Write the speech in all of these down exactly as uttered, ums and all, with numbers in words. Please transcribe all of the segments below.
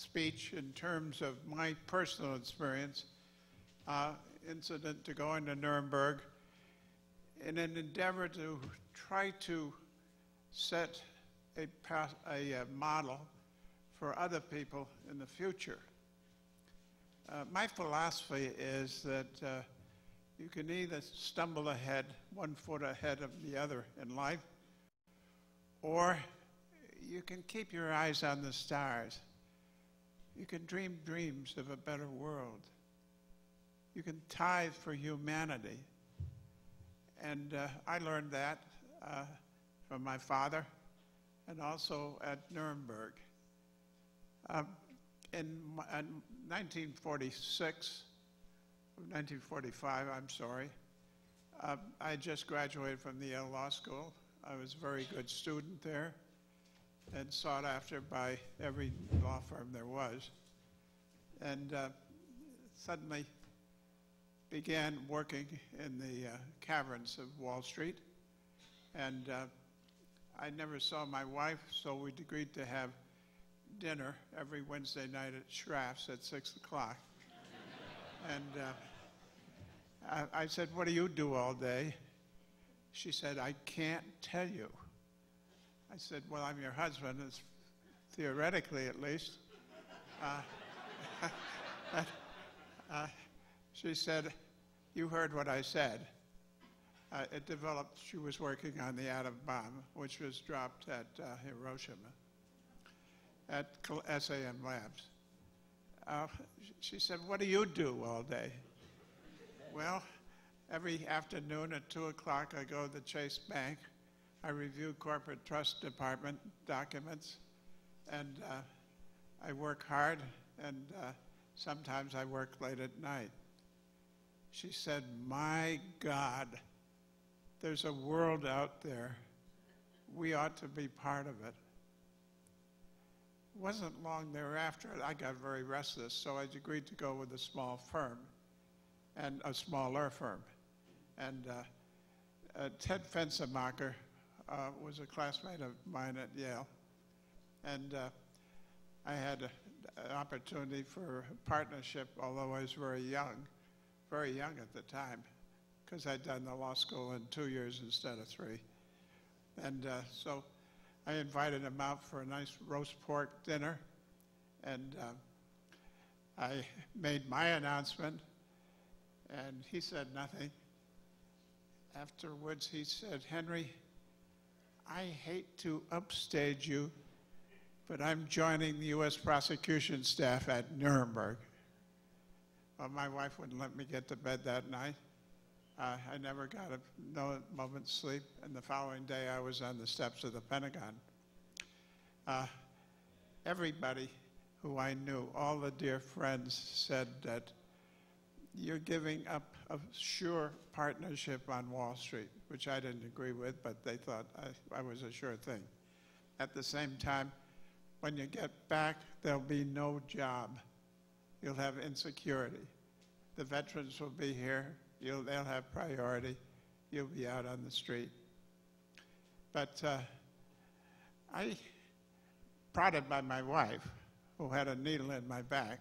speech in terms of my personal experience, uh, incident to going to Nuremberg, in an endeavor to try to set a, a, a model for other people in the future. Uh, my philosophy is that uh, you can either stumble ahead, one foot ahead of the other in life, or you can keep your eyes on the stars. You can dream dreams of a better world. You can tithe for humanity. And uh, I learned that uh, from my father and also at Nuremberg. Um, in, in nineteen forty-six, nineteen forty-five, I'm sorry, uh, I just graduated from the Yale Law School. I was a very good student there and sought after by every law firm there was. And uh, suddenly began working in the uh, caverns of Wall Street. And uh, I never saw my wife, so we agreed to have dinner every Wednesday night at Schraff's at six o'clock. And uh, I, I said, "What do you do all day?" She said, "I can't tell you." I said, "Well, I'm your husband, it's theoretically at least." Uh, but, uh, she said, "You heard what I said." Uh, it developed, she was working on the atom bomb, which was dropped at uh, Hiroshima, at S A M Labs. Uh, she said, "What do you do all day?" Well, every afternoon at two o'clock, I go to the Chase Bank. I review corporate trust department documents, and uh, I work hard, and uh, sometimes I work late at night. She said, "My God, there's a world out there. We ought to be part of it." It wasn't long thereafter, I got very restless, so I agreed to go with a small firm, and a smaller firm. And uh, uh, Ted Fensemacher Uh, was a classmate of mine at Yale, and uh, I had a, an opportunity for a partnership, although I was very young, very young at the time, because I'd done the law school in two years instead of three. And uh, so I invited him out for a nice roast pork dinner, and uh, I made my announcement, and he said nothing. Afterwards, he said, "Henry, I hate to upstage you, but I'm joining the U S prosecution staff at Nuremberg." Well, my wife wouldn't let me get to bed that night. Uh, I never got a no moment's sleep, and the following day I was on the steps of the Pentagon. Uh, everybody who I knew, all the dear friends, said that you're giving up a sure partnership on Wall Street, which I didn't agree with, but they thought I, I was a sure thing. At the same time, when you get back, there'll be no job. You'll have insecurity. The veterans will be here. You'll, they'll have priority. You'll be out on the street. But uh, I, prodded by my wife, who had a needle in my back,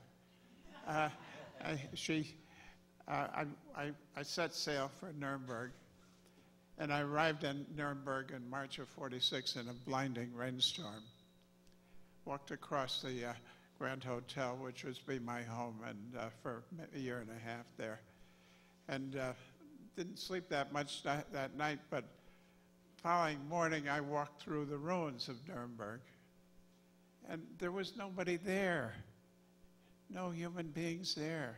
uh, I, she, Uh, I, I, I set sail for Nuremberg, and I arrived in Nuremberg in March of forty-six in a blinding rainstorm. Walked across the uh, Grand Hotel, which was be my home, and uh, for a year and a half there. And uh, didn't sleep that much that, that night, but following morning I walked through the ruins of Nuremberg, and there was nobody there, no human beings there.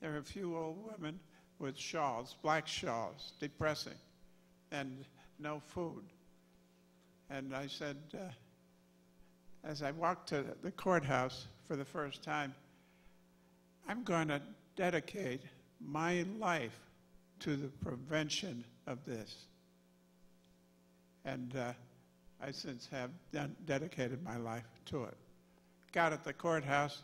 There were a few old women with shawls, black shawls, depressing, and no food. And I said, uh, as I walked to the courthouse for the first time, "I'm going to dedicate my life to the prevention of this." And uh, I since have done, dedicated my life to it. Got at the courthouse.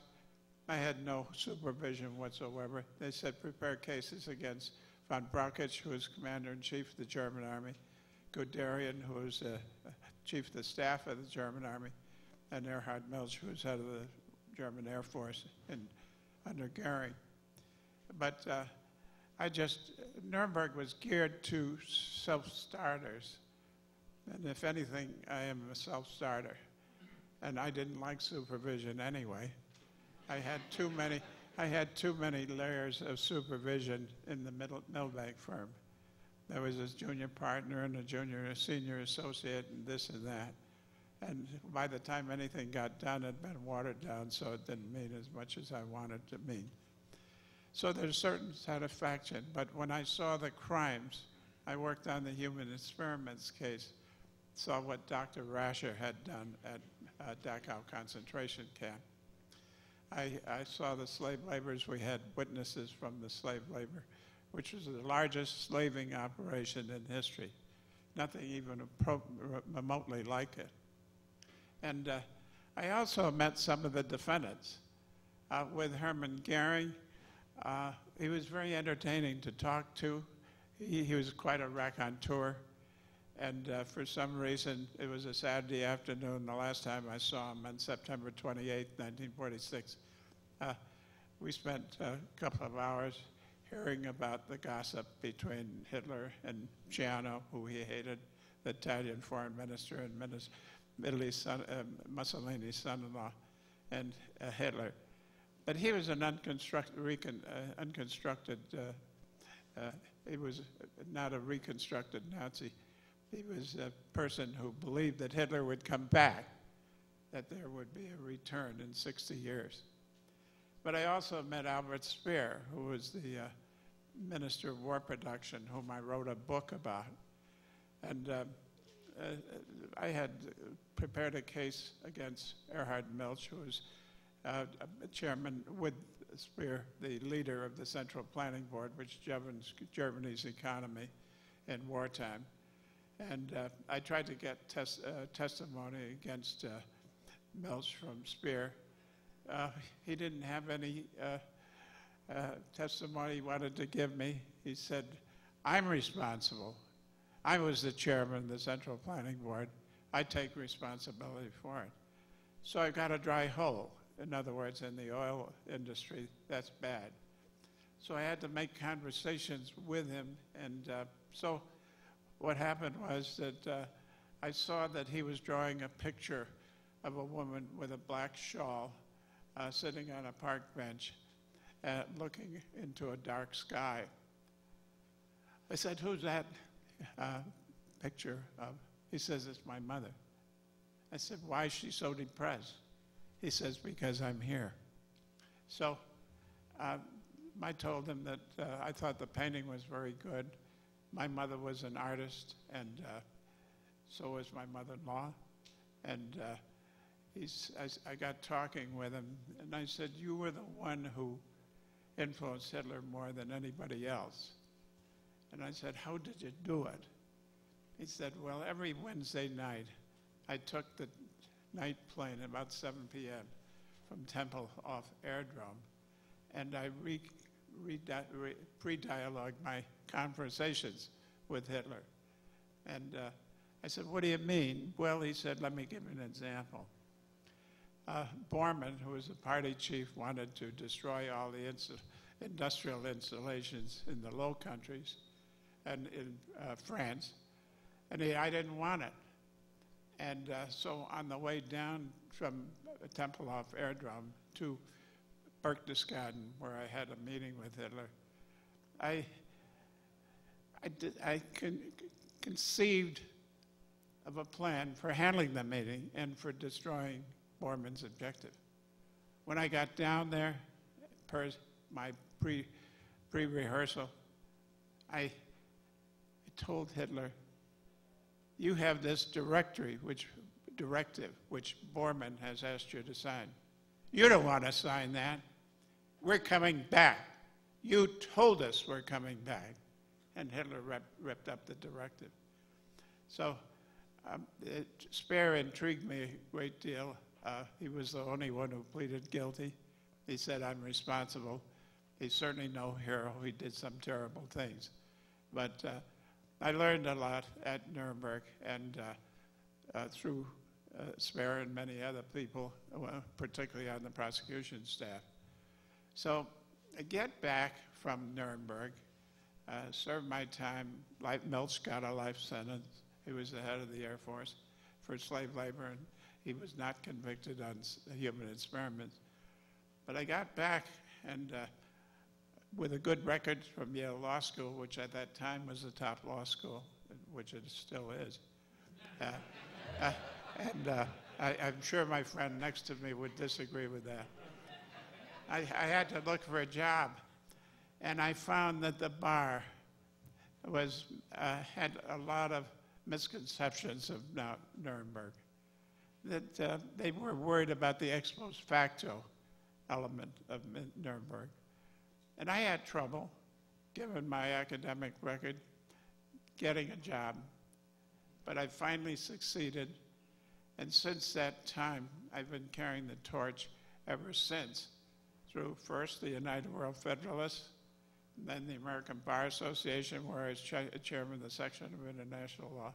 I had no supervision whatsoever. They said, "Prepare cases against von Brauchitsch, who was commander-in-chief of the German army, Guderian, who was uh, chief of the staff of the German army, and Erhard Milch, who was head of the German Air Force in, under Goering. But uh, I just, Nuremberg was geared to self-starters. And if anything, I am a self-starter. And I didn't like supervision anyway. I had too many, I had too many layers of supervision in the middle, Milbank firm. There was a junior partner and a junior and senior associate and this and that. And by the time anything got done, it had been watered down, so it didn't mean as much as I wanted to mean. So there's certain satisfaction. But when I saw the crimes, I worked on the human experiments case, saw what Doctor Rascher had done at uh, Dachau concentration camp. I, I saw the slave laborers. We had witnesses from the slave labor, which was the largest slaving operation in history. Nothing even remotely like it. And uh, I also met some of the defendants. Uh, with Herman Gehring, uh, he was very entertaining to talk to. He, he was quite a raconteur. And uh, for some reason, it was a Saturday afternoon, the last time I saw him on September twenty-eighth, nineteen forty-six. Uh, we spent a couple of hours hearing about the gossip between Hitler and Ciano, who he hated, the Italian foreign minister and minister, Italy's son, uh, Mussolini's son-in-law, and uh, Hitler. But he was an unconstruct, recon, uh, unconstructed, uh, uh, he was not a reconstructed Nazi. He was a person who believed that Hitler would come back, that there would be a return in sixty years. But I also met Albert Speer, who was the uh, Minister of War Production, whom I wrote a book about. And uh, uh, I had prepared a case against Erhard Milch, who was uh, a chairman with Speer, the leader of the Central Planning Board, which governs Germany's economy in wartime. And uh, I tried to get tes uh, testimony against uh, Milch from Speer. Uh, he didn't have any uh, uh, testimony he wanted to give me. He said, I'm responsible. I was the chairman of the Central Planning Board. I take responsibility for it. So I got a dry hole. In other words, in the oil industry, that's bad. So I had to make conversations with him. And uh, so what happened was that uh, I saw that he was drawing a picture of a woman with a black shawl uh, sitting on a park bench uh, looking into a dark sky. I said, who's that uh, picture of? He says, it's my mother. I said, why is she so depressed? He says, because I'm here. So uh, I told him that uh, I thought the painting was very good. My mother was an artist, and uh, so was my mother-in-law. And uh, he's, I, I got talking with him, and I said, you were the one who influenced Hitler more than anybody else. And I said, how did you do it? He said, well, every Wednesday night, I took the night plane at about seven p m from Tempelhof Aerodrome, and I re re re pre-dialogued my conversations with Hitler. And uh, I said, what do you mean? Well, he said, let me give an example. Uh, Bormann, who was the party chief, wanted to destroy all the inst industrial installations in the Low Countries and in uh, France. And he, I didn't want it. And uh, so on the way down from Tempelhof Aerodrome to Berchtesgaden, where I had a meeting with Hitler, I, I, did, I con conceived of a plan for handling the meeting and for destroying Bormann's objective. When I got down there, per my pre, pre-rehearsal, I, I told Hitler, you have this directory, which directive, which Bormann has asked you to sign. You don't want to sign that. We're coming back. You told us we're coming back. And Hitler rep, ripped up the directive. So um, it, Speer intrigued me a great deal. Uh, he was the only one who pleaded guilty. He said, I'm responsible. He's certainly no hero. He did some terrible things. But uh, I learned a lot at Nuremberg and uh, uh, through uh, Speer and many other people, well, particularly on the prosecution staff. So I get back from Nuremberg, uh, served my time. Life, Milch got a life sentence. He was the head of the Air Force for slave labor, and he was not convicted on human experiments. But I got back, and uh, with a good record from Yale Law School, which at that time was the top law school, which it still is. Uh, uh, and uh, I, I'm sure my friend next to me would disagree with that. I, I had to look for a job, and I found that the bar was, uh, had a lot of misconceptions of Nuremberg, that uh, they were worried about the ex post facto element of Nuremberg. And I had trouble, given my academic record, getting a job. But I finally succeeded, and since that time, I've been carrying the torch ever since, through first the United World Federalists, and then the American Bar Association, where I was cha chairman of the section of international law,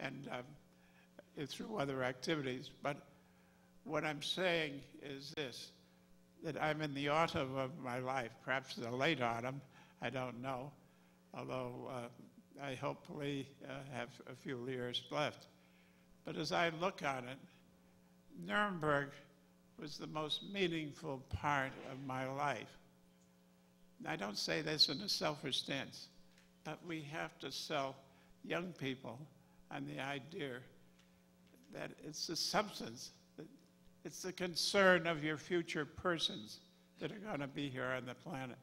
and um, through other activities. But what I'm saying is this, that I'm in the autumn of my life, perhaps the late autumn, I don't know, although uh, I hopefully uh, have a few years left. But as I look on it, Nuremberg was the most meaningful part of my life. I don't say this in a selfish stance, but we have to sell young people on the idea that it's the substance, that it's the concern of your future persons that are going to be here on the planet.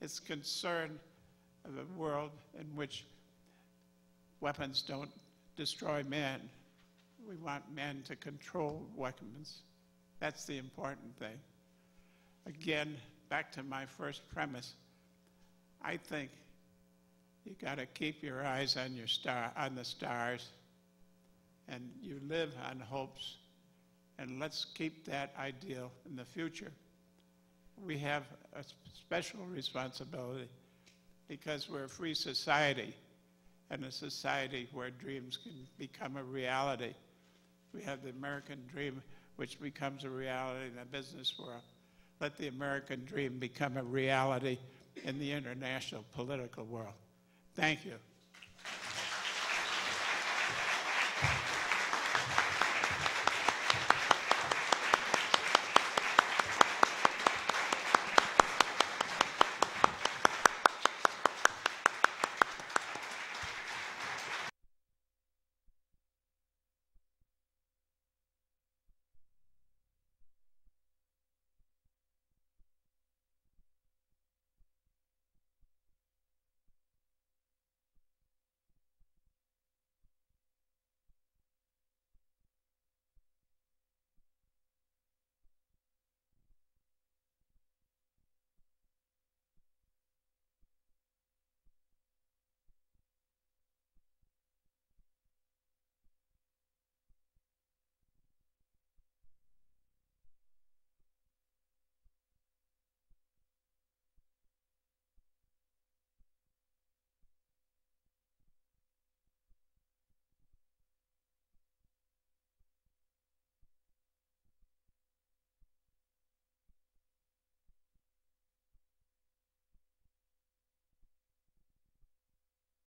It's concern of a world in which weapons don't destroy man. We want man to control weapons. That's the important thing. Again, back to my first premise, I think you got to keep your eyes on your star, on the stars, and you live on hopes, and let's keep that ideal in the future. We have a special responsibility because we're a free society, and a society where dreams can become a reality. We have the American dream, which becomes a reality in the business world. Let the American dream become a reality in the international political world. Thank you.